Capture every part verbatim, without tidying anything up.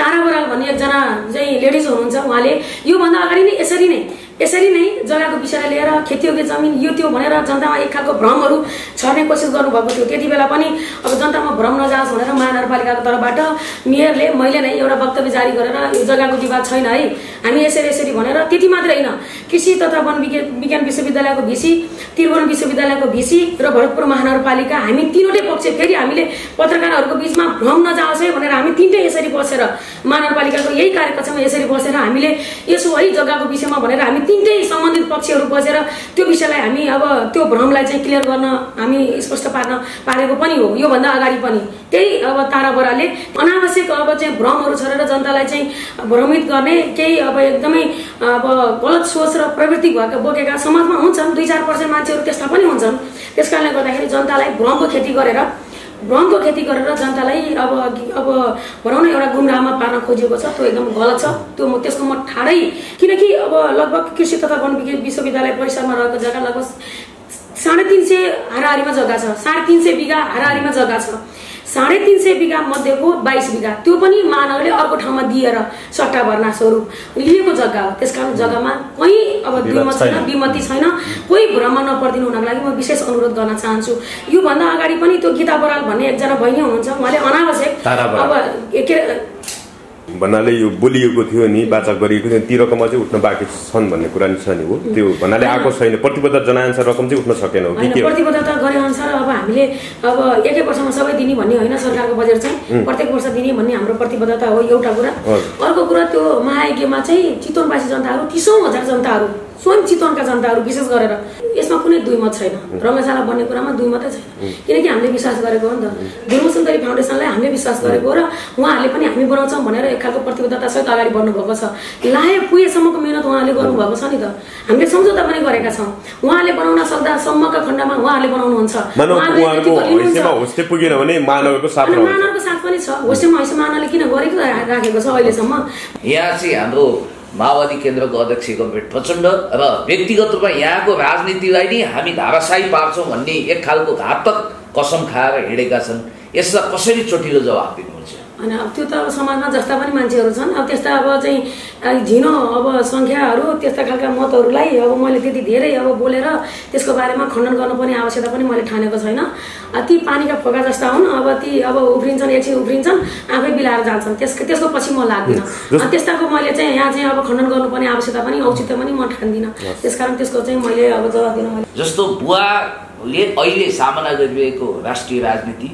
तारा बराल भन्ने एकजना चाहिँ लेडिज हुनुहुन्छ उहाँले यो भन्दा अगाडि नै यसरी नै यसरी नै जग्गाको विषय लिएर खेतीयोग्य जमिन यो त्यो भनेर जनतामा एक खालको भ्रमहरू छर्ने कोसिस गर्नुभएको थियो। त्यति बेला पनि अब जनतामा भ्रम नजाओस् भनेर महानगरपालिकाको तर्फबाट मेयरले मैले नै एउटा वक्तव्य जारी गरेर यो जग्गाको विवाद छैन है हामी यसरी यसरी भनेर त्यति मात्र हैन कृषि तथा वन विज्ञान विश्वविद्यालयको भिसी त्रिभुवन विश्वविद्यालयको भिसी र भरतपुर महानगरपालिका हामी तीनोटै पक्ष फेरि हामीले पत्रकारहरुको बीचमा भ्रम नजाओस् है भनेर हामी तीनटै यसरी बसेर महानगरपालिकाको यही कार्यकक्षमा यसरी बसेर हामीले यसो है जग्गाको विषयमा भनेर हामी तीनटै सम्बन्धित पक्षहरू बसेर त्यो विषयलाई हामी अब त्यो भ्रमलाई चाहिँ क्लियर गर्न हामी स्पष्ट पार्न पारेको पनि हो। यो भन्दा अगाडि पनि त्यही अब तारा बरालले अनावश्यक अब चाहिँ भ्रमहरू छरेर जनतालाई चाहिँ भ्रमित गर्ने केही अब एकदमै अब गलत सोच र प्रवृत्ति भएका बोकेका समाजमा हुन्छन् दुई चार प्रतिशत मान्छेहरू त्यस्ता पनि हुन्छन्। त्यसकारणले गर्दाखेरि जनतालाई भ्रमको खेती गरेर भ्रमको खेती गरेर जनतालाई अब अब भनौँ न एउटा गुमराहमा पार्न खोजेको छ त्यो एकदम गलत छ। त्यो म त्यसको म ठाडै किनकि अब लगभग कृषि तथा वन विश्वविद्यालय परिसरमा रहेको जग्गा लगभग साढे तीन सय हाराहारीमा जग्गा छ साढे तीन सय बिघा हाराहारीमा जग्गा छ साढे तीन सय बिघा मध्येको बाइस बिघा त्यो पनि महानगरले अर्को ठाउँमा दिएर सट्टा भर्ना स्वरूप लिएको जग्गा हो। त्यसकारण जग्गामा कोही अब दुईमत छैन विमति छैन कोही भ्रम नपर्दिनु हुनको लागि म विशेष अनुरोध गर्न चाहन्छु। यो भन्दा अगाडि पनि त्यो गीता बराल भन्ने एकजना बहिनी हुनुहुन्छ उहाँले अनावश्यक अब के भन्नाले यो बोलिएको थियो नि वाचा गरिएको थियो ती रकममा चाहिँ उठ्न बाँकी छन् भन्ने कुरा नि छ नि हो त्यो भन्नाले आएको छैन प्रतिबद्धता जनाएअनुसार रकम चाहिँ उठ्न सकेन हो कि के प्रतिबद्धता गरे अनुसार अब हामीले अब एकै वर्षमा सबै दिने भन्ने होइन सरकारको बजेट चाहिँ प्रत्येक वर्ष दिने भन्ने हाम्रो प्रतिबद्धता हो एउटा कुरा। अर्को कुरा त्यो महायज्ञमा चाहिँ चितवनवासी जनताहरू तीस हजार जनताहरू स्वयं चितवनका जनताहरू विशेष गरेर यसमा कुनै दुई मत छैन रंगशाला बन्ने कुरामा दुई मत छैन किनकि हामीले विश्वास गरेको हो नि त धुर्मुस सुन्तली फाउन्डेसनलाई हामीले विश्वास गरेको र उहाँहरूले पनि हामी बनाउँछौं भनेर एक खालको प्रतिबद्धता सहित अगाडि बढ्नु भएको छ। लाए पुगेसम्मको मेहनत उहाँहरूले गर्नु भएको छ नि त हामीले सम्झौता पनि गरेका छौं उहाँहरूले बनाउन सक्दा सम्मका खण्डमा उहाँहरूले बनाउनुहुन्छ उहाँहरूको हैसियतमा होस्टे पुगेन भने मानवको साथ रहन्छ मानवको साथ पनि छ होस्टेमा हैसियत मानवले किन गरेको राखेको छ अहिलेसम्म। यहाँ चाहिँ हाम्रो माओवादी केन्द्रको अध्यक्ष कमरेड प्रचण्ड र व्यक्तिगत रूपमा यहाँको राजनीतिलाई नै हामी धाराशाही पार्छौं भन्ने एक खालको घातक कसम खाएर हिँडेका छन्। यसलाई कसरी चोटिलो जवाफ दिनुहुन्छ? अनि अब त्यो त समाजमा जस्ता पनि मान्छेहरू छन् अब त्यस्ता अब चाहिँ झिनो अब संख्याहरू त्यस्ता खालका मतहरूलाई अब मैले त्यति धेरै अब बोलेर त्यसको बारेमा खण्डन गर्नुपर्ने आवश्यकता पनि मैले ठानेको छैन। ती पानीका फोका जस्ता हुन् अब ती अब उफ्रिन्छन् एकछिन उफ्रिन्छन् आफै बिलाएर जान्छन् त्यसको त्यसको पछि म लाग्दिनँ त्यस्ताको मैले चाहिँ यहाँ चाहिँ अब खण्डन गर्नुपर्ने आवश्यकता पनि औचित्य पनि म ठान्दिनँ। त्यसकारण त्यसको चाहिँ मैले अब जवाफ दिन मैले जस्तो बुवाले अहिले सामना गरिरहेको राष्ट्रिय राजनीति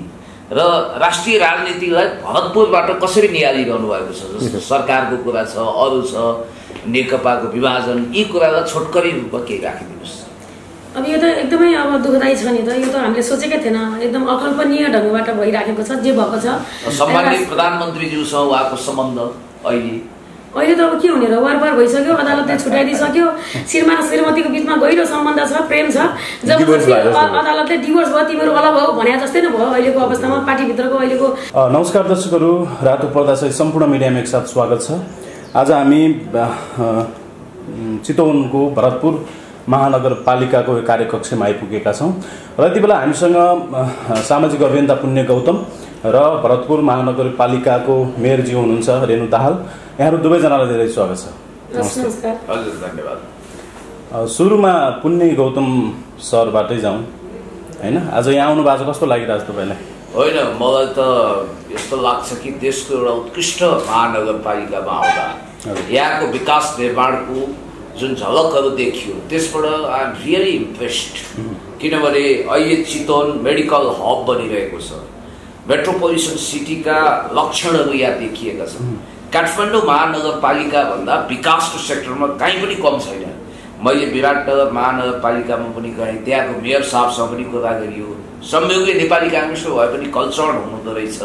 र राष्ट्रिय राजनीतिलाई भरतपुरबाट कसरी नियाली गर्नुभएको छ जस्तो सरकारको कुरा छ अरू छ नेकपाको विभाजन यी कुरालाई छोटकरी रूपमा केही राखिदिनुहोस्। अब यो त एकदमै अब दुःखदायी छ नि त यो त हामीले सोचेकै थिएन एकदम अकल्पनीय ढङ्गबाट भइराखेको छ जे भएको छ। सम्माननीय प्रधानमन्त्रीज्यूसँग उहाँको सम्बन्ध अहिले अहिले त अब के हुने र वार वार भइसक्यो अदालतले छुट्याइदिसक्यो श्रीमान श्रीमतीको बीचमा गहिरो सम्बन्ध छ प्रेम छ जब अदालतले डिभोर्स भयो तिम्रो अलग हो भने जस्तै नै भयो अहिलेको अवस्थामा पार्टीभित्रको अहिलेको। नमस्कार दर्शकहरू रातो पर्दासहित सम्पूर्ण मिडियामा एकसाथ स्वागत छ। आज हामी चितवनको भरतपुर महानगरपालिकाको कार्यकक्षमा आइपुगेका छौँ र यति बेला हामीसँग सामाजिक अभियन्ता पुण्य गौतम र भरतपुर महानगरपालिकाको मेयरजी हुनुहुन्छ रेणु दाहाल यहाँ दुवैजनालाई धेरै स्वागत छ। नमस्कार हजुर धन्यवाद। सुरुमा पुण्य गौतम सरबाटै जाउँ हैन आज यहाँ आउनु भएको कस्तो लागिरहेछ तपाईलाई? होइन मलाई त यस्तो लाग्छ कि देशको एउटा उत्कृष्ट महानगरपालिकामा आउँदा यहाँको विकास निर्माणको जुन झलकहरू देखियो त्यसबाट आई एम रियली इम्प्रेस्ड किनभने अहिले चितवन मेडिकल हब बनिरहेको छ मेट्रोपोलिटन सिटीका लक्षणहरू यहाँ देखिएका छन्। काठमाडौँ महानगरपालिका भन्दा विकासको सेक्टरमा कहीँ पनि कम छैन। मैले विराटनगर महानगरपालिकामा पनि गएँ त्यहाँको मेयर साहबसँग पनि कुरा गरियो संयोगले नेपाली काङ्ग्रेसको भए पनि कल्चर हुनुहुँदो रहेछ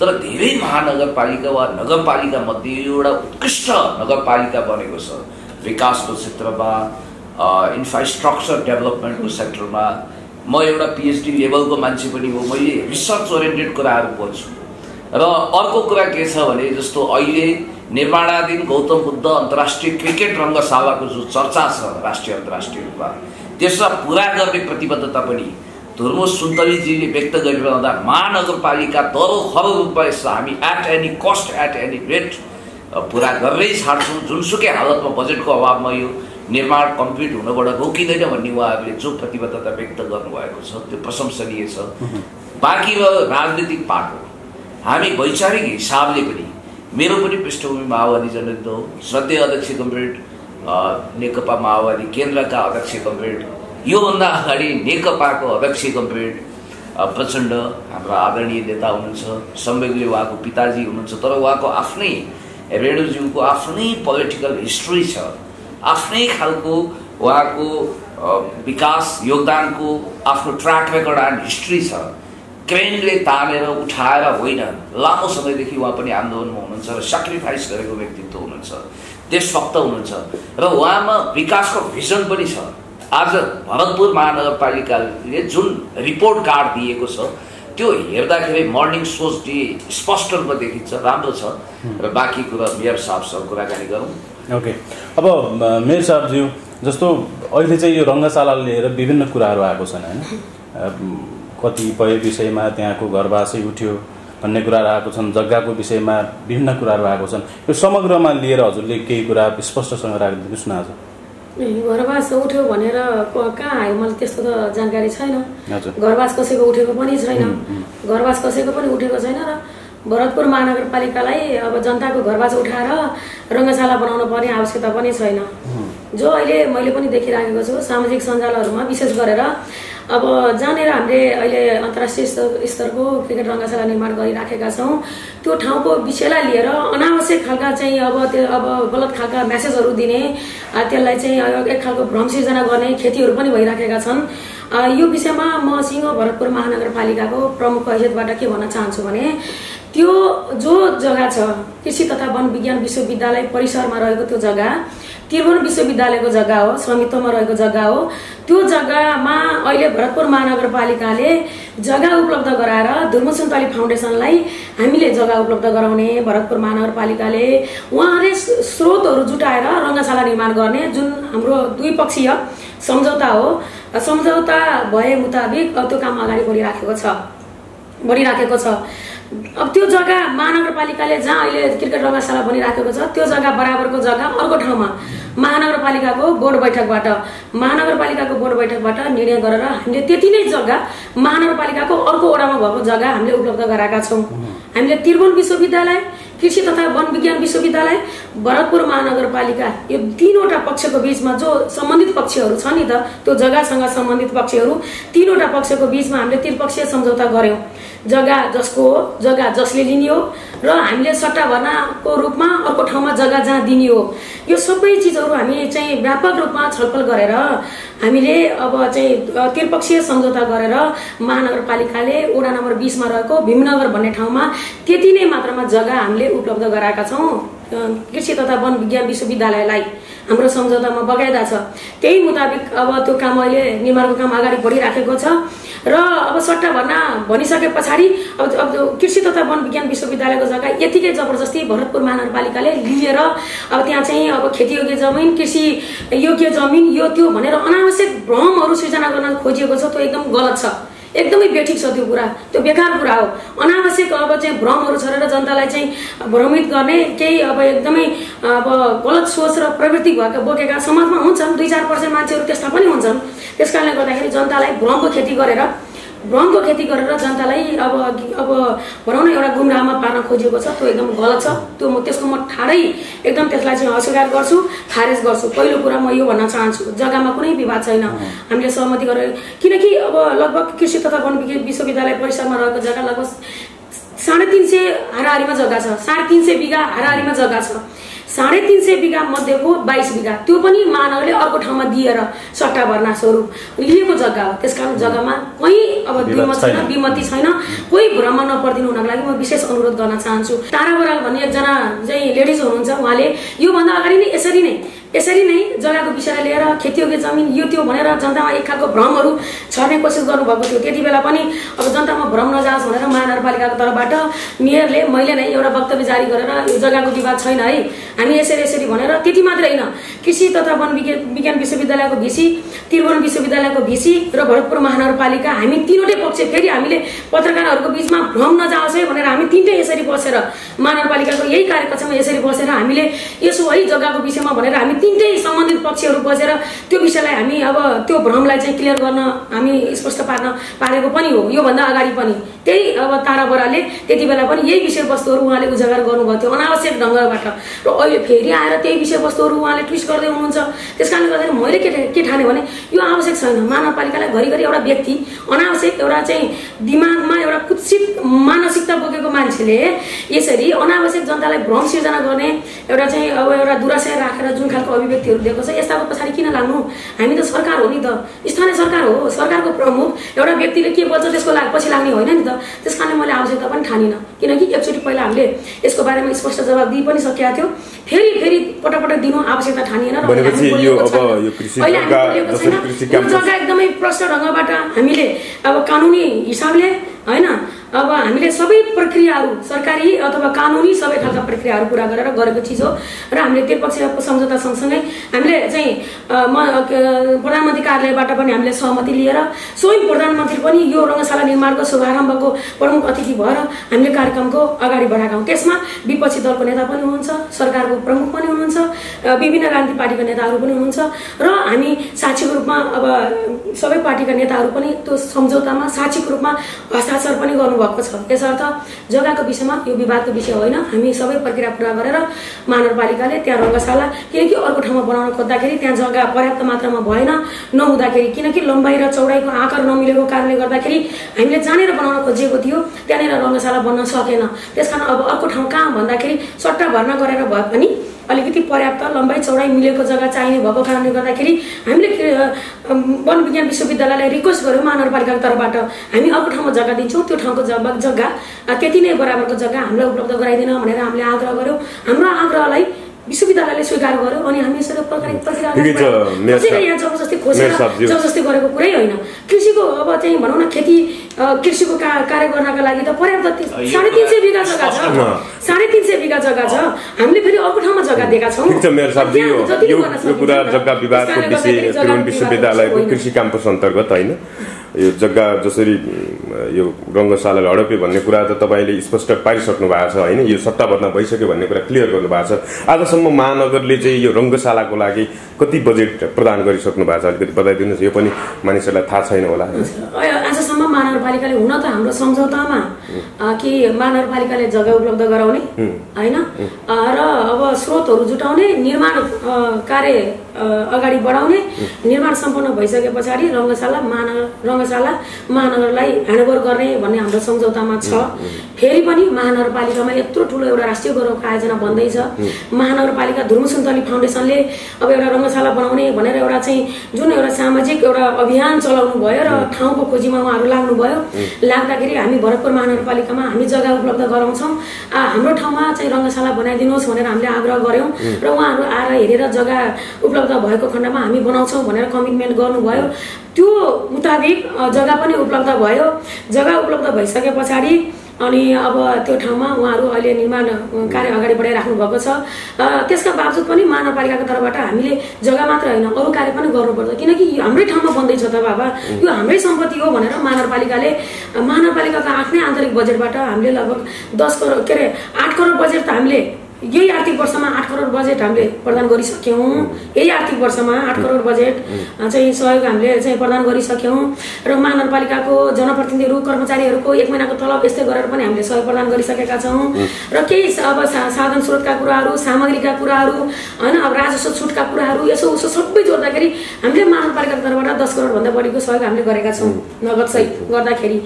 तर धेरै महानगरपालिका वा नगरपालिका मध्ये एउटा उत्कृष्ट नगरपालिका बनेको छ विकासको क्षेत्रमा इन्फ्रास्ट्रक्चर डेभलपमेन्टको सेक्टरमा। म एउटा पिएचडी लेभलको मान्छे पनि हो मैले रिसर्च ओरिएन्टेड कुराहरू बोल्छु र अर्को कुरा के छ भने जस्तो अहिले निर्माणाधीन गौतम बुद्ध अन्तर्राष्ट्रिय क्रिकेट रङ्गशालाको जो चर्चा छ राष्ट्रिय अन्तर्राष्ट्रिय रूपमा त्यसलाई पुरा गर्ने प्रतिबद्धता पनि धुर्मुस सुन्तली जी ले व्यक्त गरिरहँदा महानगरपालिका दस खरब रुपैयाँ हामी at any cost at any rate पूरा गर्दै छाड्छौं। जुनसुकै हालतमा बजेटको अभावमा यो निर्माण कम्प्लिट हुनबाट रोकिदैन भन्ने उहाँहरूले जो प्रतिबद्धता व्यक्त गर्नुभएको छ त्यो प्रशंसनीय छ। बाँकी राजनीतिक पाटो हामी वैचारिक हिसाबले पनि मेरो पनि पृष्ठभूमि माओवादी जनता हो, सद्य अध्यक्ष कमरेड नेकपा माओवादी केन्द्रका अध्यक्ष कमरेड, योभन्दा अगाडि नेकपाको अध्यक्ष कमरेड प्रचण्ड हाम्रो आदरणीय नेता हुनुहुन्छ, संवेगले उहाँको पिताजी हुनुहुन्छ, तर उहाँको आफ्नै रेणुज्यूको आफ्नै पोलिटिकल हिस्ट्री छ, आफ्नै खालको उहाँको विकास योगदानको आफ्नो ट्र्याक रेकर्ड एन्ड हिस्ट्री छ। क्रेनले तानेर उठाएर होइन, लामो समयदेखि उहाँ पनि आन्दोलनमा हुनुहुन्छ र सेक्रिफाइस गरेको व्यक्तित्व हुनुहुन्छ, देशभक्त हुनुहुन्छ र उहाँमा विकासको भिजन पनि छ। आज भरतपुर महानगरपालिकाले जुन रिपोर्ट कार्ड दिएको छ त्यो हेर्दाखेरि मर्निङ सोज दिए स्पष्ट रूपमा देखिन्छ, राम्रो छ र बाँकी कुरा मेयर साहबसँग कुराकानी गरौँ। ओके, अब मेयर साहबज्यू, जस्तो अहिले चाहिँ यो रंगशालाले लिएर विभिन्न कुराहरू आएको छन्, हैन, कतिपय विषयमा त्यहाँको घरवासी उठ्यो भन्ने कुराहरू आएको छन्, जग्गाको विषयमा विभिन्न कुराहरू आएको छन्, यो समग्रमा लिएर हजुरले केही कुरा स्पष्टसँग राखिदिनुहोस् न। आज घरवास उठ्यो भनेर कहाँ आयो, मलाई त्यस्तो त जानकारी छैन। घरवास कसैको उठेको पनि छैन, घरवास कसैको पनि उठेको छैन र भरतपुर महानगरपालिकालाई अब जनताको घरवास उठाएर रंगशाला बनाउनु पर्ने आवश्यकता पनि छैन। जो अहिले मैले पनि देखिरहेको छु सामाजिक सञ्जालहरूमा विशेष गरेर, अब जानेर हामीले अहिले अन्तर्राष्ट्रिय स्तरको क्रिकेट रंगशाला निर्माण गरिराखेका छौँ, त्यो ठाउँको विषयलाई लिएर अनावश्यक खालका चाहिँ अब त्यो अब गलत खालका मेसेजहरू दिने, त्यसलाई चाहिँ एक खालको भ्रम सिर्जना गर्ने खेतीहरू पनि भइराखेका छन्। यो विषयमा म सिंह भरतपुर महानगरपालिकाको प्रमुख हैसियतबाट के भन्न चाहन्छु भने, त्यो जो जग्गा छ कृषि तथा वन विज्ञान विश्वविद्यालय परिसरमा रहेको त्यो जग्गा त्रिभुवन विश्वविद्यालयको जग्गा हो, स्वामित्वमा रहेको जग्गा हो। त्यो जग्गामा अहिले भरतपुर महानगरपालिकाले जग्गा उपलब्ध गराएर धुर्मुस सुन्तली फाउन्डेसनलाई हामीले जग्गा उपलब्ध गराउने, भरतपुर महानगरपालिकाले उहाँले स्रोतहरू जुटाएर रंगशाला निर्माण गर्ने जुन हाम्रो द्विपक्षीय सम्झौता हो, सम्झौता भए मुताबिक त्यो काम अगाडि बढिराखेको छ बढिराखेको छ अब त्यो जग्गा महानगरपालिकाले जहाँ अहिले क्रिकेट रंगशाला बनिराखेको छ त्यो जग्गा बराबरको जग्गा अर्को ठाउँमा महानगरपालिकाको बोर्ड बैठकबाट महानगरपालिकाको बोर्ड बैठकबाट निर्णय गरेर हामीले त्यति नै जग्गा महानगरपालिकाको अर्को ओडामा भएको जग्गा हामीले उपलब्ध गराएका छौँ। हामीले त्रिभुवन विश्वविद्यालय, कृषि तथा वन विज्ञान विश्वविद्यालय, भरतपुर महानगरपालिका, यो तीनवटा पक्षको बीचमा जो सम्बन्धित पक्षहरू छन् नि त, त्यो जग्गासँग सम्बन्धित पक्षहरू तीनवटा पक्षको बीचमा हामीले त्रिपक्षीय सम्झौता गऱ्यौँ। जग्गा जसको हो, जग्गा जसले लिने हो र हामीले सट्टाभर्नाको रूपमा अर्को ठाउँमा जग्गा जहाँ दिने हो, यो सबै चिजहरू हामी चाहिँ व्यापक रूपमा छलफल गरेर हामीले अब चाहिँ त्रिपक्षीय सम्झौता गरेर महानगरपालिकाले वडा नम्बर बीसमा रहेको भीमनगर भन्ने ठाउँमा त्यति नै मात्रामा जग्गा हामीले उपलब्ध गराएका छौँ। कृषि तथा वन विज्ञान विश्वविद्यालयलाई हाम्रो सम्झौतामा बगाइदा छ, त्यही मुताबिक अब त्यो काम अहिले निर्माणको काम अगाडि बढिराखेको छ र अब सट्टा भर्ना भनिसके पछाडि अब अब कृषि तथा वन विज्ञान विश्वविद्यालयको जग्गा यतिकै जबरजस्ती भरतपुर महानगरपालिकाले लिएर अब त्यहाँ चाहिँ अब खेतीयोग्य जमिन, कृषि योग्य जमिन यो त्यो भनेर अनावश्यक भ्रमहरू सृजना गर्न खोजिएको छ, त्यो एकदम गलत छ, एकदमै बेठिक छ, त्यो कुरा त्यो बेकार कुरा हो। अनावश्यक अब चाहिँ भ्रमहरू छरेर जनतालाई चाहिँ भ्रमित गर्ने केही अब एकदमै अब गलत सोच र प्रवृत्ति भएका बोकेका समाजमा हुन्छन्, दुई चार पर्सेन्ट मान्छेहरू त्यस्ता पनि हुन्छन्, त्यस कारणले गर्दाखेरि जनतालाई भ्रमको खेती गरेर भ्रमको खेती गरेर जनतालाई अब अब भनौँ न एउटा गुमराहमा पार्न खोजिएको छ, त्यो एकदम गलत छ। त्यो म त्यसको म ठाडै एकदम त्यसलाई चाहिँ अस्वीकार गर्छु, खारेज गर्छु। पहिलो कुरा म यो भन्न चाहन्छु, जग्गामा कुनै विवाद छैन, हामीले सहमति गरेर, किनकि अब लगभग कृषि तथा वन विश्वविद्यालय परिसरमा रहेको जग्गा लगभग साढे तिन सय हाराहारीमा जग्गा छ, साढे तिन सय बिघा हाराहारीमा जग्गा छ, साढे तिन सय बिघा मध्येको बाइस बिघा त्यो पनि मानवले अर्को ठाउँमा दिएर सट्टा भर्ना स्वरूप लिएको जग्गा हो। त्यसकारण जग्गामा कोही अब दुईमत छैन, विमति छैन, कोही भ्रम नपर्दिनु हुनको लागि म विशेष अनुरोध गर्न चाहन्छु। तारा बराल भन्ने एकजना चाहिँ लेडिज हुनुहुन्छ, उहाँले योभन्दा अगाडि नै यसरी नै यसरी नै जनाको विषय लिएर खेतीयोग्य जमिन यो त्यो भनेर जनतामा एक खालको भ्रमहरु छर्ने कोसिस गर्नु भएको थियो। त्यतिबेला पनि अब जनतामा भ्रम नजाओस् भनेर महानगरपालिकाको तर्फबाट मेयरले मैले नै एउटा वक्तव्य जारी गरेर यो जग्गाको विवाद छैन है हामी यसरी यसरी भनेर त्यति मात्र हैन कृषि तथा वन विज्ञान विश्वविद्यालयको भिसी, त्रिभुवन विश्वविद्यालयको भिसी र भरतपुर महानगरपालिका हामी तीनोटै पक्ष फेरि हामीले पत्रकारहरुको बीचमा भ्रम नजाओस् है भनेर हामी तीनटै यसरी बसेर महानगरपालिकाको यही कार्यकक्षमा यसरी बसेर हामीले यसो है जग्गाको विषयमा भनेर हामी तीनटै सम्बन्धित पक्षहरु बसेर त्यो विषयलाई हामी अब त्यो भ्रमलाई चाहिँ क्लियर गर्न हामी स्पष्ट पार्न पारेको पनि हो। यो भन्दा अगाडि पनि त्यही अब तारा बरालले त्यतिबेला पनि यही विषयवस्तुहरु उहाँले उजागर गर्नुभएको थियो अनावश्यक ढंगबाट र अहिले फेरि आएर त्यही विषयवस्तुहरु उहाँले ट्विस्ट गर्दै हुनुहुन्छ। त्यसकारणले गर्दा मैले के के ठाने भने यो आवश्यक छैन। महानगरपालिकालाई घरिघरि एउटा व्यक्ति अनावश्यक एउटा चाहिँ दिमागमा एउटा कुत्सित मानसिकता बोकेको मान्छेले यसरी अनावश्यक जनतालाई भ्रम सिर्जना गर्ने एउटा चाहिँ अब एउटा दुराशय राखेर जुन खालको अभिव्यक्तिहरु दिएको छ यसताको पछाडी किन लाग्नु? हामी त सरकार हो नि त, स्थानीय सरकार हो, सरकारको प्रमुख एउटा व्यक्तिले के बोल्छ त्यसको लागि पछि लाग्ने होइन नि त। त्यसकारणले मैले आवश्यकता पनि ठानिन किनकि एकचोटी पहिला हामीले यसको बारेमा स्पष्ट जवाफ दिइ पनि सकेका थियौ। फेरि फेरि पटपटक दिनु आवश्यकता ठानिएन र यो अब यो कृषिका कृषिका जग्गा एकदमै प्रष्ट ढंगबाट हामीले अब कानुनी हिसाबले हैन अब हामीले सबै प्रक्रियाहरु सरकारी अथवा कानुनी सबै खालका प्रक्रियाहरु पूरा गरेर गरेको चीज हो र हामीले त्रिपक्षीय सम्झौता सँगसँगै हामीले चाहिँ प्रधानमन्त्री कार्यालयबाट पनि हामीले सहमति लिएर स्वयं प्रधानमन्त्री पनि यो रंगशाला निर्माणको शुभारम्भको प्रमुख अतिथि भएर हामीले कार्यक्रमको अगाडि बढाएका हौं। त्यसमा विपक्षी दलको नेता पनि हुनुहुन्छ, सरकारको प्रमुख पनि हुनुहुन्छ, विभिन्न राजनीतिक पार्टीका नेताहरु पनि हुनुहुन्छ र हामी साक्षीको रूपमा अब सबै पार्टीका नेताहरु पनि त्यो सम्झौतामा साक्षीको रूपमा हस्ताक्षर पनि गर्नु भएको छ। त्यसर्थ जग्गाको विषयमा यो विवादको विषय होइन। हामी सबै प्रक्रिया पूरा गरेर महानगरपालिकाले त्यहाँ रंगशाला किनकि अर्को ठाउँमा बनाउन खोज्दाखेरि त्यहाँ जग्गा पर्याप्त मात्रामा भएन नहुँदाखेरि किनकि लम्बाई र चौडाईको आकार नमिलेको कारणले गर्दाखेरि हामीले जानेर बनाउन खोजेको थियो त्यहाँनिर रंगशाला बन्न सकेन। त्यसकारण अब अर्को ठाउँ कहाँ भन्दाखेरि सट्टा भर्ना गरेर भए पनि अलिकति पर्याप्त लम्बाई चौडाई मिलेको जग्गा चाहिने भएको कारणले गर्दाखेरि हामीले वन विज्ञान विश्वविद्यालयलाई रिक्वेस्ट गर्यौं महानगरपालिकाको तर्फबाट हामी अर्को ठाउँमा जग्गा दिन्छौं त्यो ठाउँको जग्गा जग्गा त्यति नै बराबरको जग्गा हामीलाई उपलब्ध गराइदिन भनेर हामीले आग्रह गर्यौं। हाम्रो आग्रहलाई विश्वविद्यालयले स्वीकार गर्यो अनि हामी यसरी प्रकारको प्रक्रिया गरेर जबरजस्ती खोसेर जबरजस्ती गरेको कुरै हैन। कृषिको अब चाहिँ भनौं न खेती कृषिको कार्य गर्नका लागि त पर्याप्त तीन सय पचास बिघा जग्गा छ, तीन सय पचास बिघा जग्गा छ, हामीले फेरि अर्को ठाउँमा जग्गा दिएका छौं। ठीक छ मेयर साहब जी, यो यो कुरा जग्गा विवादको विषय त्रिभुवन विश्वविद्यालयको कृषि क्याम्पस अन्तर्गत हैन। यो जग्गा जसरी यो रंगशाला लडपे भन्ने कुरा त तपाईले स्पष्ट पारिसक्नु भएको छ हैन। यो सट्टा भर्ना भइसक्यो भन्ने कुरा क्लियर गर्नु भएको छ। आजसम्म महानगरले चाहिँ यो रंगशालाको लागि कति बजेट प्रदान गरिसक्नु भएको छ अलिकति बताइदिनुस्। यो पनि मानिसहरुलाई थाहा छैन होला। आजसम्म महानगरपालिकाले हुन त हाम्रो सम्झौतामा कि महानगरपालिकाले जग्गा उपलब्ध गराउने हैन र अब स्रोतहरु जुटाउने निर्माण कार्य अगाडि बढाउने निर्माण सम्पन्न भइसकेपछि रंगशाला महानगर रंगशाला महानगरलाई ह्यान्डओभर गर्ने भन्ने हाम्रो सम्झौतामा छ। फेरि पनि महानगरपालिकामा यत्रो ठूलो एउटा राष्ट्रिय गौरवको आयोजना बन्दैछ। महानगरपालिका धुर्मुस सुन्तली फाउन्डेसनले अब एउटा रंगशाला बनाउने भनेर एउटा चाहिँ जुन एउटा सामाजिक एउटा अभियान चलाउनु भयो र ठाउँको खोजीमा उहाँहरु लाग्नु भयो। लाग्दाखेरि हामी भरतपुर महानगरपालिकामा हामी जग्गा उपलब्ध गराउँछौं हाम्रो ठाउँमा चाहिँ रंगशाला बनाइदिनुहोस् भनेर हामीले आग्रह गर्यौं र उहाँहरु आएर हेरेर जग्गा उपलब्ध भएको खण्डमा हामी बनाउँछौं भनेर कमिटमेन्ट गर्नुभयो। त्यो मुताबिक जग्गा पनि उपलब्ध भयो। जग्गा उपलब्ध भइसके पछाडी अनि अब त्यो ठाउँमा उहाँहरु अहिले निर्माण कार्य अगाडि बढाइराख्नु भएको छ। त्यसका बावजुद पनि महानगरपालिकाको तर्फबाट हामीले जग्गा मात्र हैन अरू कार्य पनि गर्नुपर्छ किनकि हाम्रै ठाउँमा बन्दै छ त बाबा, यो हाम्रै सम्पत्ति हो भनेर महानगरपालिकाले महानगरपालिकाको आफ्नै आन्तरिक बजेटबाट हामीले लगभग दस करोड के रे आठ करोड बजेट त हामीले यही आर्थिक वर्षमा आठ करोड बजेट हामीले प्रदान गरिसक्यौं। यही आर्थिक वर्षमा आठ करोड बजेट चाहिँ सहयोग हामीले चाहिँ प्रदान गरिसक्यौं र महानगरपालिकाको जनप्रतिनिधिहरु कर्मचारीहरुको एक महिनाको तलब यस्तै गरेर पनि हामीले सहयोग प्रदान गरिसकेका छौं र केही अब साधन स्रोतका कुराहरु, सामग्रीका कुराहरु हैन अब राजस्व छुटका कुराहरु यसो उसो सबै जोड्दाखेरि हामीले महानगरपालिकाको तर्फबाट दस करोड भन्दा बढीको सहयोग हामीले गरेका छौं नगद सहित गर्दाखेरि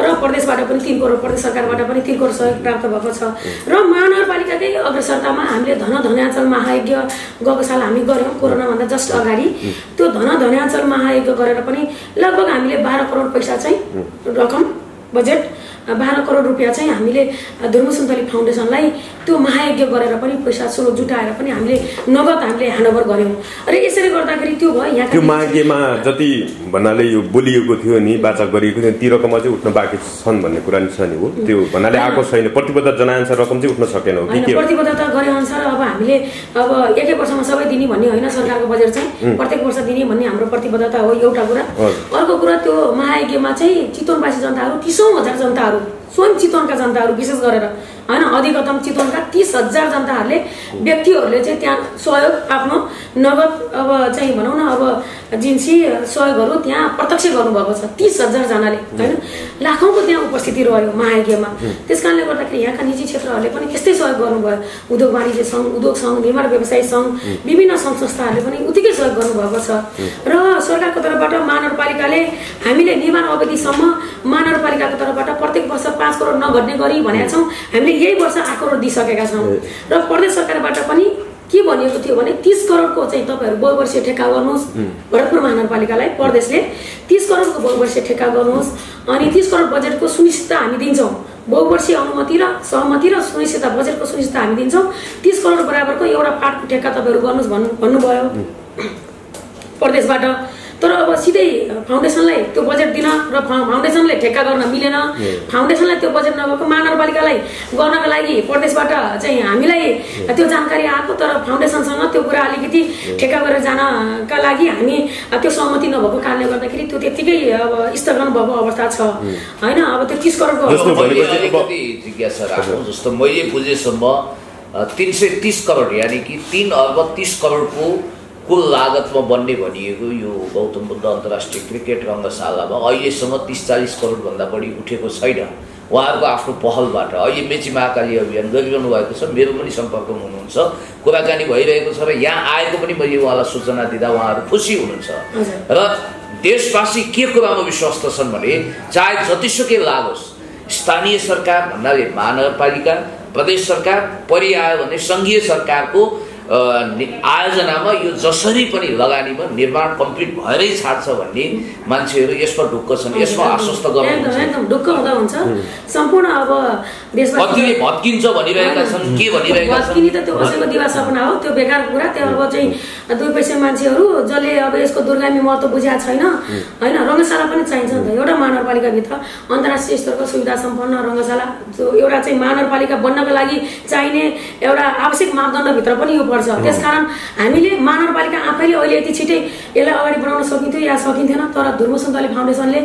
र प्रदेशबाट पनि तीन करोड प्रदेश सरकारबाट पनि तीन करोड सहयोग प्राप्त भएको छ र महानगरपालिकाकै अब सरतामा हामीले धन धन्याञ्चल महायज्ञ गएको साल हामी गर्यौं कोरोना भन्दा जस्ट अगाडि। त्यो धन धन्याञ्चल महायज्ञ गरेर पनि लगभग हामीले बाह्र करोड पैसा चाहिँ रकम बजेट बाह्र करोड रुपैयाँ चाहिँ हामीले धुर्मुस सुन्तली फाउन्डेसनलाई त्यो महायज्ञ गरेर पनि पैसा सोलो जुटाएर पनि हामीले नगद हामीले ह्यान्डओभर गर्यौं र यसरी गर्दाखेरि त्यो भयो यहाँ त्यो महायज्ञमा जति भन्नाले यो बोलिएको थियो नि वाचा गरिएको थियो ती रकम अझै उठ्न बाँकी छन् भन्ने कुरा नि छ नि हो त्यो भन्नाले आको छैन प्रतिबद्धता जनाअनुसार रकम चाहिँ उठ्न सकेन हो के प्रतिबद्धता गरे अनुसार अब हामीले अब एकै वर्षमा सबै दिने भन्ने होइन सरकारको बजेट चाहिँ प्रत्येक वर्ष दिने भन्ने हाम्रो प्रतिबद्धता हो एउटा कुरा अर्को कुरा त्यो महायज्ञमा चाहिँ चितवनवासी जनताहरु तीस हजार जनताहरु स्वयं चितवनका जनताहरु विशेष गरेर हैन अधिकतम चितवनका तीस हजार जनताहरुले व्यक्तिहरुले चाहिँ त्यहाँ सहयोग आफ्नो नगद अब चाहिँ भनौं न अब जिन्सी सहयोगहरु त्यहाँ प्रत्यक्ष गर्नु भएको छ तीस हजार जनाले हैन लाखौंको त्यहाँ उपस्थिति रह्यो महायज्ञमा त्यसकारणले गर्दाखेरि यहाँका निजी क्षेत्रहरुले पनि त्यस्तै सहयोग गर्नुभयो उद्योग वाणिज्य संघ उद्योग संघ निर्माण व्यवसाय संघ विभिन्न संघ संस्थाहरुले पनि उतिकै सहयोग गर्नु भएको छ र सरकारको तर्फबाट महानगरपालिकाले हामीले निर्माण अवधिसम्म महानगरपालिकाको तर्फबाट प्रत्येक वर्ष पाँच करोड नघट्ने गरी भनेका छौं हामीले यही वर्ष आठ करोड दिइसकेका छौं र प्रदेश सरकारबाट पनि के भनिएको थियो भने तीस करोडको चाहिँ तपाईहरु बहुवर्षीय ठेक्का गर्नुहोस् भरतपुर महानगरपालिकालाई प्रदेशले तीस करोडको बहुवर्षीय ठेक्का गर्नुहोस् अनि तीस करोड बजेटको सुनिश्चितता हामी दिन्छौं बहुवर्षीय अनुमति र सहमति र सुनिश्चितता बजेटको सुनिश्चितता हामी दिन्छौं तीस करोड बराबरको एउटा पार्टको ठेक्का तपाईहरु गर्नुस् भन्नुभयो प्रदेशबाट तर अब सिधै फाउन्डेसनलाई त्यो बजेट दिन र फाउन्डेसनले ठेक्का गर्न मिलेन फाउन्डेसनलाई त्यो बजेट नभएको महानगरपालिकालाई गर्नका लागि प्रदेशबाट चाहिँ हामीलाई त्यो जानकारी आएको तर फाउन्डेसनसँग त्यो कुरा अलिकति ठेक्का गरेर जानका लागि हामी त्यो सहमति नभएको कारणले गर्दाखेरि त्यो त्यतिकै अब स्थगन भएको अवस्था छ हैन अब त्यो तीस करोडको जस्तो भनेपछि अलिकति जिज्ञासा राख्नु जस्तो मैले बुझेसम्म तीन सय तीस करोड यानी कि तीन अर्ब तीस करोडको कुल लागतमा बन्ने भनिएको यो गौतम बुद्ध अन्तर्राष्ट्रिय क्रिकेट रंगशालामा अहिलेसम्म तीस चालीस करोड भन्दा बढी उठेको छैन उहाँहरुको आफ्नो पहलबाट अहिले मेची महाकाली अभियान गरिरहनु भएको छ मेरो पनि सम्पर्कमा हुनुहुन्छ कुराकानी भइरहेको छ र यहाँ आएको पनि मैले उहाँलाई सूचना दिँदा उहाँहरु खुसी हुनुहुन्छ र देशवासी के कुरामा विश्वस्त छन् भने चाहे जतिसुकै लागोस् स्थानीय सरकार भन्नाले महानगरपालिका प्रदेश सरकार परिआयो भने संघीय सरकारको आयोजनामा यो जसरी पनि लगानीमा निर्माण कम्प्लिट भएरै छाड्छ भन्ने मान्छेहरु यसमा ढुक्क छन् यसमा आश्वस्त गर्नुहुन्छ एकदम ढुक्क हुँदा हुन्छ सम्पूर्ण अब देशमा कतिले भत्किन्छ भनिरहेका छन् के भनिरहेका छन् भत्किने त त्यो कसैको दिवा सपना हो त्यो बेकार कुरा त्यो अब चाहिँ दुई पैसा मान्छेहरु जसले अब यसको दुर्गामी महत्व बुझ्या छैन हैन रंगशाला पनि चाहिन्छ नि त एउटा महानगरपालिका भित्र अन्तर्राष्ट्रिय स्तरको सुविधा सम्पन्न रंगशाला एउटा चाहिँ महानगरपालिका बन्नको लागि चाहिने एउटा आवश्यक मापदण्ड भित्र पनि यो त्यसकारण हामीले महानगरपालिका आफैले अहिले यति छिटै यसलाई अगाडि बढाउन सकिन्थ्यो या सकिन्थेन तर धुर्मुस सुन्तली फाउन्डेसनले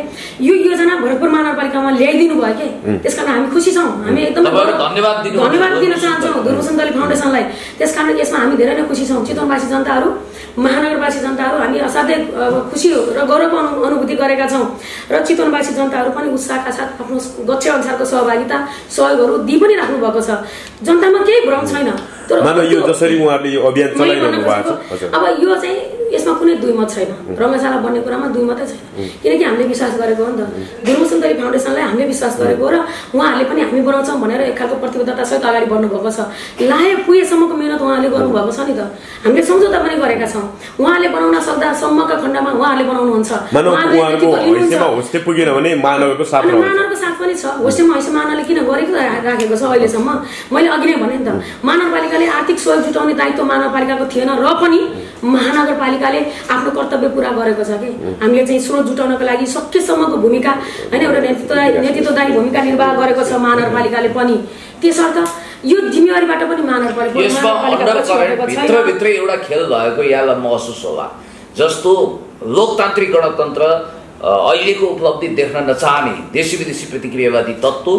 यो योजना भरतपुर महानगरपालिकामा ल्याइदिनु भयो के त्यसकारण हामी खुसी छौं हामी एकदम धन्यवाद दिनु धन्यवाद दिन चाहन्छौं धुर्मुस सुन्तली फाउन्डेसनलाई त्यसकारण यसमा हामी धेरै नै खुसी छौं चितवनवासी जनताहरु महानगरवासी जनताहरु हामी असाध्यै खुसी र गौरव अनुभूति गरेका छौं र चितवनवासी जनताहरु पनि उत्साहका साथ आफ्नो गच्छे अनुसारको सहभागिता सहयोगहरु दिइ पनि राख्नु भएको छ जनतामा केही भ्रम छैन मानव यो जसरी उहाँहरुले यो अभियान चलाइरहनु भएको छ अब यो चाहिँ यसमा कुनै दुई मत छैन रंगशाला बन्ने कुरामा दुई मत छैन किनकि हामीले विश्वास गरेको हो नि त धुर्मुस सुन्तली फाउन्डेसनलाई हामीले विश्वास गरेको र उहाँहरुले पनि हामी बनाउँछौं भनेर एक खालको प्रतिबद्धता सहित अगाडि बढ्नु भएको छ लाए पुगेसम्मको मेहनत उहाँहरुले गर्नु भएको छ नि त हामीले सम्झौता पनि गरेका छौं उहाँहरुले बनाउन सक्दा सम्मका खण्डमा उहाँहरुले बनाउनुहुन्छ मानव उहाँहरुको हैसियतमा होस्टे पुगेन भने मानवको साथ रहन्छ मानवको साथ पनि छ होस्टेमा हैसियत मानवले किन गरेको राखेको छ अहिले सम्म मैले अघि नै भने नि त मानवपालिका आर्थिक सहयोग जुटाउने दायित्व महानगरपालिकाको थिएन र पनि महानगरपालिकाले आफ्नो कर्तव्य पूरा गरेको छ के हामीले चाहिँ स्रोत जुटाउनको लागि सकेसम्मको भूमिका हैन एउटा नेतृत्वदायी भूमिका निर्वाह गरेको छ महानगरपालिकाले पनि त्यसर्थ यो जिम्मेवारीबाट पनि महानगरपालिका यसको अन्डरकरेन्ट भित्र भित्र एउटा खेल भएको याला महसुस होला जस्तो लोकतान्त्रिक गणतन्त्र अहिलेको उपलब्धि देख्न नचाहने देशी विदेशी प्रतिक्रियावादी तत्त्व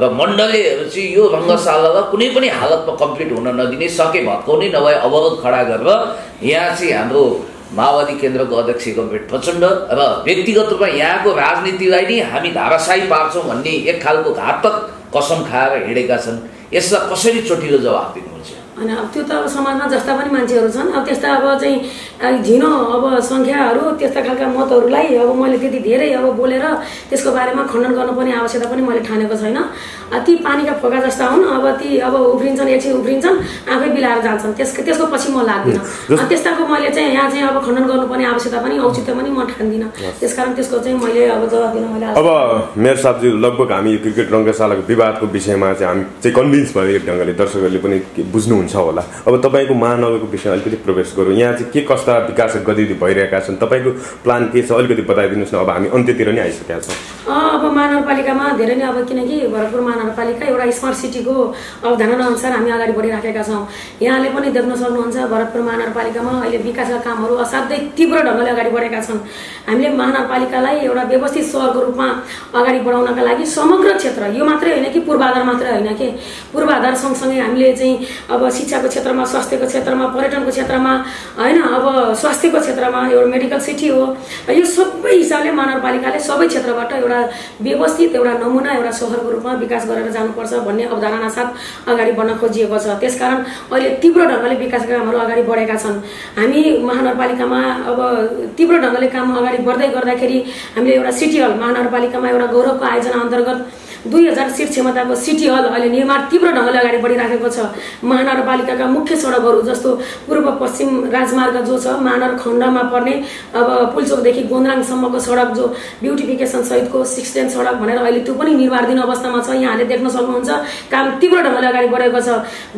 र मण्डलेहरु चाहिँ यो रंगशालालाई कुनै पनि हालतमा कम्प्लिट हुन नदिने सके भत्काउने नभए अवरोध खडा गरेर यहाँ चाहिँ हाम्रो माओवादी केन्द्रको अध्यक्ष गम्भीर प्रचण्ड र व्यक्तिगत रूपमा यहाँको राजनीतिलाई नै हामी धाराशाही पार्छौं भन्ने एक खालको घातक कसम खाएर हिडेका छन् यसलाई कसरी चोटिलो जवाफ दिनुहुन्छ अब समाज में जस्ता मान्छेहरु अब झिनो अब संख्याहरु त्यस्ता खालका मतहरुलाई अब मैले त्यति धेरै अब बोलेर त्यसको बारेमा खण्डन गर्नुपर्ने आवश्यकता पनि मैले ठानेको छैन। ती पानीका फोका जस्ता हुन् अब ती अब उफ्रिन्छन् एकछिन उफ्रिन्छन् आफै बिलाएर जान्छन् त्यसको त्यसको पछि म लाग्दिन। अनि त्यस्ताको मैले चाहिँ यहाँ चाहिँ अब खण्डन गर्नुपर्ने आवश्यकता पनि औचित्य पनि म ठान्दिन। त्यसकारण त्यसको चाहिँ मैले अब जवाफ दिन मैले अब मेयर साहब जी लगभग हामी क्रिकेट रंगशालाको विवादको विषयमा चाहिँ हामी चाहिँ कन्भिन्स भयो एक ढंगले दर्शकहरूले पनि बुझ्नु होला। अब तपाईको महानगरको विषय अलिकति प्रवेश गरौँ। यहाँ चाहिँ के कस्ता विकास गतिविधि भइरहेका छन् तपाईको प्लान के छ अलिकति बताइदिनुस् न। अब हामी अन्त्यतिर नै आइसकेका छौँ। अब महानगरपालिकामा धेरै नै अब किनकि भरतपुर महानगरपालिका एउटा स्मार्ट सिटीको अवधारणा अनुसार हामी अगाडि बढिराखेका छौँ। यहाँले पनि देख्न सक्नुहुन्छ भरतपुर महानगरपालिकामा अहिले विकासका कामहरू असाध्यै तीव्र ढङ्गले अगाडि बढेका छन्। हामीले महानगरपालिकालाई एउटा व्यवस्थित सहरको रूपमा अगाडि बढाउनका लागि समग्र क्षेत्र यो मात्रै होइन कि पूर्वाधार मात्रै होइन कि पूर्वाधार सँगसँगै हामीले चाहिँ अब शिक्षा को क्षेत्र में स्वास्थ्य को क्षेत्र में पर्यटन को क्षेत्र में है अब स्वास्थ्य को क्षेत्र में एउटा मेडिकल सिटी हो। यो सब हिसाब से महानगरपालिकाले सब क्षेत्रबाट एउटा व्यवस्थित एउटा नमूना एउटा शहर को रूप में विकास गरेर जानुपर्छ भन्ने अवधारणा साथ अगाडि बढ्न खोजिएको छ। त्यसकारण अहिले तीव्र ढंगले विकासका कामहरु अगाडि बढेका छन्। हामी महानगरपालिकामा अब तीव्र ढंगले काम अगाडि बढ्दै गर्दाखेरि हामीले एउटा सिटी हल महानगरपालिकामा एउटा गौरवको आयोजना अंतर्गत दुई हजार सीट क्षमता को सिटी हल अहिले निर्माण तीव्र ढंगले अगाडि बढिराखेको छ। महानगरपालिकाका मुख्य सडकहरू जस्तो पूर्व पश्चिम राजमार्ग जो छ महानगर खण्डमा पर्ने अब पुलचोकदेखि गोन्द्राङसम्मको सडक जो ब्युटिफिकेसन सहितको सिक्स लेन सडक भनेर अहिले त्यो पनि निर्माणाधीन अवस्थामा छ। यहाँले देख्न सक्नुहुन्छ काम तीव्र ढंगले अगाडि बढेको छ।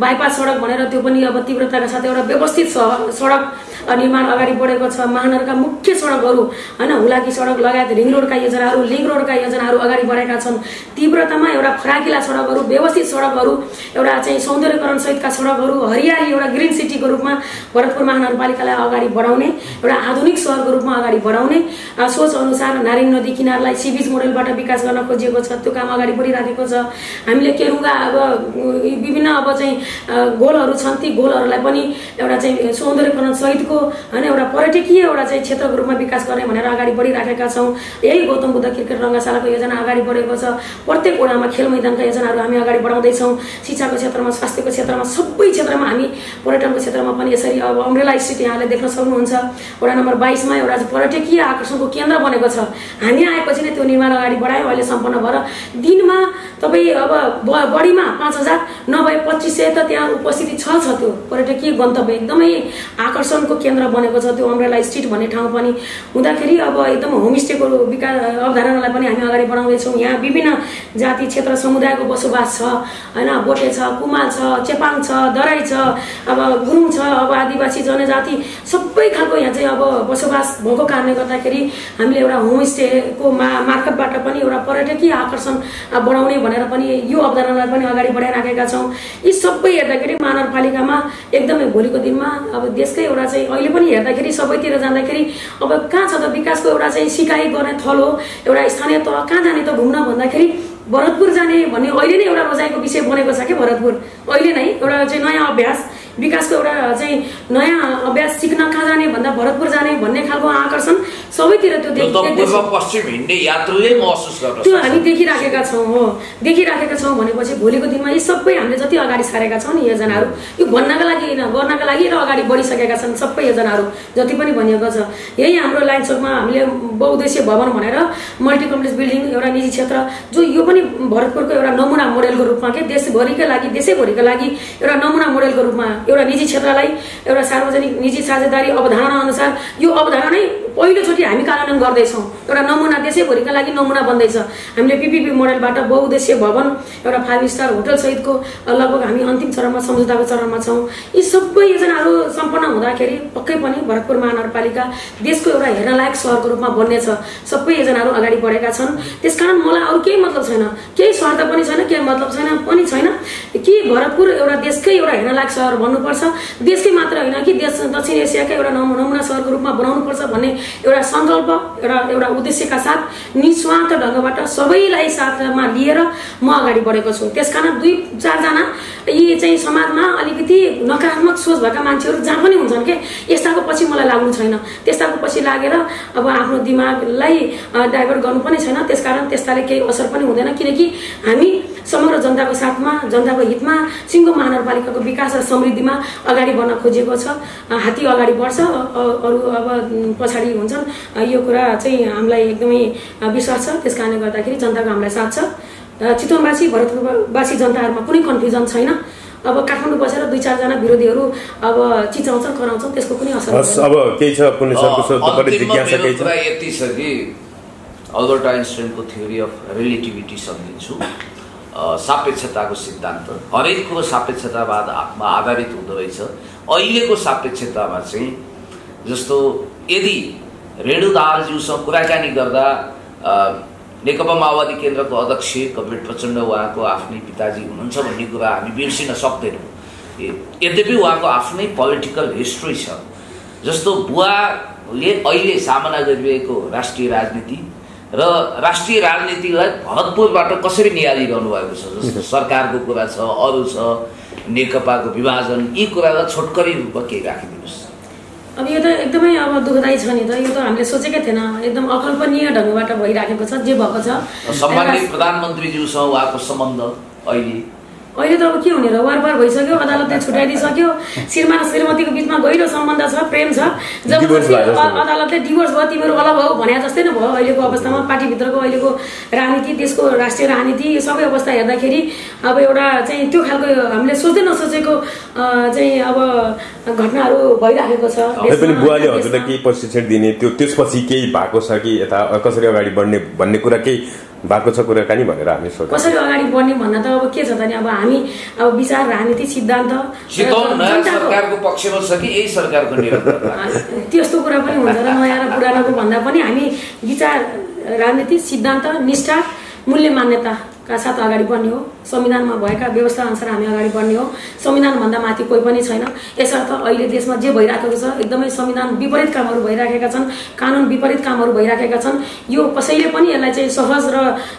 बाइपास सडक भनेर त्यो पनि अब तीव्रताका साथ एउटा व्यवस्थित सडक निर्माण अगाडि बढेको छ। महानगरका मुख्य सडकहरू हैन हुलाकी सडक लगायत रिङ रोडका योजनाहरू लिङ रोडका योजनाहरू अगाडि बढेका छन्। तीव्रतामा एउटा फराकिला सडकहरू व्यवस्थित सडकहरू एउटा चाहिँ सौन्दर्यकरण सहितका सडकहरू हरियाली एउटा ग्रीन सिटीको रूपमा भरतपुर महानगरपालिकालाई अगाडि बढाउने एउटा आधुनिक सहरको रूपमा अगाडि बढाउने सोच अनुसार नारायण नदी किनारलाई सीबीच मोडेलबाट विकास गर्न खोजिएको छ। त्यो काम अगाडि बढिराखेको छ। हामीले केरुङ्गा अब विभिन्न अब चाहिँ गोलहरू छन् ती गोलहरूलाई पनि एउटा चाहिँ सौन्दर्यकरण सहितको हैन एउटा पर्यटकीय एउटा चाहिँ क्षेत्रको रूपमा विकास गर्ने भनेर अगाडि बढिराखेका छौँ। यही गौतम बुद्ध क्रिकेट रंगशालाको योजना अगाडि बढेको छ। प्रत्येक वडामा खेल मैदानका योजनाहरू हामी अगाडि बढाउँदै छौँ। शिक्षाको क्षेत्रमा स्वास्थ्यको क्षेत्रमा सबै क्षेत्रमा हामी पर्यटनको क्षेत्रमा पनि यसरी अब अम्ब्रेला स्थिति यहाँले देख्न सक्नुहुन्छ। वडा नम्बर बाईस मा एउटा पर्यटकीय आकर्षणको केन्द्र बनेको छ। हामी आएपछि नै त्यो निर्माण अगाडि बढायो। अहिले सम्पन्न भएर दिनमा तपाईँ अब बढीमा पाँच हजार नभए पच्चिस सय त त्यहाँ उपस्थिति छ छ त्यो पर्यटकीय गन्तव्य एकदमै आकर्षणको केन्द्र बनेको छ। त्यो अम्ब्रेला स्ट्रिट भन्ने ठाउँ पनि हुँदाखेरि अब एकदम होमस्टेको विकास अवधारणालाई पनि हामी अगाडि बढाउँदैछौँ। यहाँ विभिन्न जाति क्षेत्र समुदायको बसोबास छ हैन बोटे छ कुमाल छ चेपाङ छ दराई छ अब गुरुङ छ अब आदिवासी जनजाति सबै खालको यहाँ चाहिँ अब बसोबास भएको कारणले गर्दाखेरि हामीले एउटा होमस्टेको मा मार्फतबाट पनि एउटा पर्यटकीय आकर्षण बढाउने भनेर पनि यो अवधारणालाई पनि अगाडि बढाइराखेका छौँ। यी सबै हेर्दाखेरि महानगरपालिकामा एकदमै भोलिको दिनमा अब देशकै एउटा चाहिँ अहिले पनि हेर्दाखेरि सबैतिर जाँदाखेरि अब कहाँ छ त विकासको एउटा चाहिँ सिकाइ गर्ने थल हो एउटा स्थानीय तह कहाँ जाने त घुम्न भन्दाखेरि भरतपुर जाने भन्ने अहिले नै एउटा रोजाइको विषय बनेको छ कि भरतपुर अहिले नै एउटा चाहिँ नयाँ अभ्यास विकासको एउटा चाहिँ नयाँ अभ्यास सिक्न कहाँ जाने भन्दा भरतपुर जाने भन्ने खालको आकर्षण सबैतिर त्यो त्यो हामी देखिराखेका छौँ हो देखिराखेका छौँ भनेपछि भोलिको दिनमा यी सबै हामीले जति अगाडि सारेका छौँ नि योजनाहरू यो भन्नका लागि होइन गर्नका लागि र अगाडि बढिसकेका छन् सबै योजनाहरू जति पनि भनिएको छ। यही हाम्रो लाइन चोकमा हामीले बहुउद्देश्य भवन भनेर मल्टी कम्प्लेक्स बिल्डिङ एउटा निजी क्षेत्र जो यो पनि भरतपुरको एउटा नमुना मोडेलको रूपमा के देशभरिका लागि देशैभरिका लागि एउटा नमुना मोडेलको रूपमा एउटा निजी क्षेत्रलाई एउटा सार्वजनिक निजी साझेदारी अवधारणा अनुसार यो अवधारणा नै पहिलोचोटि हामी कार्यान्वयन गर्दैछौँ। एउटा नमुना देशैभरिका लागि नमुना बन्दैछ। हामीले पीपीपी मोडेलबाट बहुउद्देश्य भवन एउटा फाइभ स्टार होटल सहितको लगभग हामी अन्तिम चरणमा सम्झौताको चरणमा छौँ। यी सबै योजनाहरू सम्पन्न हुँदाखेरि पक्कै पनि भरतपुर महानगरपालिका देशको एउटा हेर्न लायक सहरको रूपमा बन्नेछ। सबै योजनाहरू अगाडि बढेका छन्। त्यसकारण मलाई अरू केही मतलब छैन केही स्वार्थ पनि छैन केही मतलब छैन पनि छैन कि भरतपुर एउटा देशकै एउटा हेर्न लायक सहर भन्नुपर्छ देशकै मात्र होइन कि देश दक्षिण एसियाकै एउटा नमुना सहरको रूपमा बनाउनुपर्छ भन्ने एउटा सङ्कल्प एउटा एउटा उद्देश्यका साथ निस्वार्थ ढङ्गबाट सबैलाई साथमा लिएर म अगाडि बढेको छु। त्यसकारण दुई चारजना ये समाज में अलिकति नकारात्मक सोच भएका मान्छेहरु जहाँ पनि हुन्छन् के यस्ताको पछि मलाई लाग्नु छैन, त्यस्ताको पछि लागेर अब आफ्नो दिमागलाई डाइभर्ट गर्नु पनि छैन, त्यसकारण त्यस्ताले केही असर पनि हुँदैन किनकि हामी समग्र जनताको साथमा जनताको हितमा सिंगो महानगरपालिकाको विकास र समृद्धिमा अगाडि बढ्न खोजेको छ। हात्ती अगाडि बढ्छ अरु अब पछाडी हुन्छन्, यो कुरा चाहिँ हामीलाई एकदमै विश्वास छ। त्यसकारणले गर्दाखेरि जनताको हामीलाई साथ छ। चितवनवासी भरतपुरवासी जनताहरुमा कुनै कन्फ्युजन छैन। अब काठमाडौँ बसेर दुई चार जना विरोधीहरु अब चिचाउँछन् कराउँछन्, त्यसको कुनै असर छैन। अब केही छ पुलिस सरको सोध्नु पर्ने जिज्ञासा केही छ यति छ कि अल्बर्ट आइन्स्टाइनको थ्योरी अफ रिलेटिभिटी सम्झिन्छु। सापेक्षता को सिद्धांत हरेक कुरो सापेक्षतावाद आत्मा आधारित हुँदो अहिले को सापेक्षता में जस्तो यदि रेणु दाहालज्यूसँग कुराकानी गर्दा नेकपा माओवादी केन्द्र को अध्यक्ष कमरेड प्रचण्ड वहाँ को आफ्नै पिताजी हुनुहुन्छ भन्ने कुरा हामी बिर्सिन सक्दैनौं। यद्यपि वहाँ को आफ्नै पोलिटिकल हिस्ट्री छ। जस्तो बुवाले अहिले सामना गरिरहेको राष्ट्रिय राजनीति र राष्ट्रिय राजनीतिलाई भरतपुरबाट कसरी नियाली गर्नुभएको छ, जस्तो सरकारको कुरा छ, अरु छ, नेकपाको विभाजन, यी कुरालाई छोटकरी रूपमा के राखिदिनुस्। अब यो त एकदमै अब दुखदायी छ नि, त यो त हामीले सोचेकै थिएन, एकदम अकल्पनीय ढंगबाट भइराखेको छ जे भएको छ। सम्माननीय प्रधानमन्त्रीज्यूसँग उहाँको सम्बन्ध अहिले अहिले त अब के हुने र, वार वार भइसक्यो, अदालतले छुटाइदिसक्यो, श्रीमान श्रीमतीको बीचमा गहिरो सम्बन्ध छ, प्रेम छ, जब अदालतले डिभोर्स भयो तिम्रो अलग भयो भने जस्तै नै भयो अहिलेको अवस्थामा। पार्टीभित्रको अहिलेको राजनीति, देशको राष्ट्रिय राजनीति, यो सबै अवस्था हेर्दाखेरि अब एउटा चाहिँ त्यो खालको हामीले सोचे नसोचेको चाहिँ अब घटनाहरू भइराखेको छ। तपाई पनि बुवाले हजुरलाई के प्रशिक्षण दिने, त्यो त्यसपछि केही भएको छ कि यता कसरी अगाडि बढ्ने भन्ने कुरा केही बाको छ कुराकानी भनेर हामी सोच्छौं। कसरी अगाडि बढ्ने भन्न त अब के छ त नि, अब हामी अब विचार राजनीति सिद्धान्त चितवन सरकारको पक्षमा छ कि यही सरकारको निरन्तरता, त्यस्तो कुरा पनि हुन्छ र नयाँ र पुरानोको भन्दा पनि हामी विचार राजनीति सिद्धान्त निष्ठा मूल्य मान्यताका साथ अगाडि बढ्ने हो। संविधानमा भएका व्यवस्था अनुसार हामी अगाडि बढ्ने हो। संविधान भन्दा माथि कोही पनि छैन। यसर्थ अहिले देशमा जे भइराखेको छ एकदमै संविधान विपरीत कामहरू भइराखेका छन्, कानुन विपरीत कामहरू भइराखेका छन्। यो कसैले पनि यसलाई चाहिँ सहज र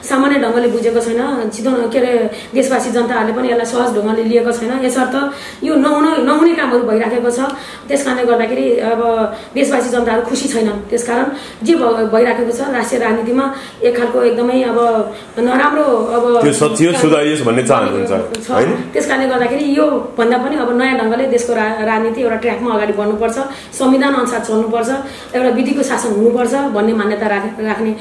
सामान्य ढंगले बुझेको छैन। चितवन के अरे देशवासी जनताहरूले पनि यसलाई सहज ढंगले लिएको छैन। यसर्थ यो नहुन नहुने कामहरू भइराखेको छ। त्यसकारणले गर्दाखेरि अब देशवासी जनताहरू खुसी छैनन्। त्यसकारण जे भइराखेको छ राष्ट्रिय राजनीतिमा एक खालको एकदमै अब नराम्रो अब त्यो सत्य सुधारियो भन्ने चाहनुहुन्छ हैन। त्यसकारणले गर्दाखेरि यो भन्दा पनि अब नयाँ ढंगले देशको राजनीति एउटा ट्र्याकमा अगाडि बढ्नुपर्छ, संविधान अनुसार चल्नुपर्छ, एउटा विधिको शासन हुनुपर्छ भन्ने मान्यता राख्ने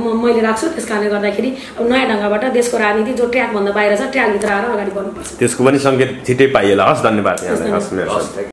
मैले राख्छु। त्यसकारणले गर्दाखेरि अब नयाँ ढंगबाट देशको राजनीति जो ट्र्याक भन्दा बाहिर छ ट्र्याक भित्र आएर अगाडि बढ्नुपर्छ। त्यसको पनि संकेत छिटै पाइएला। हस्, धन्यवाद।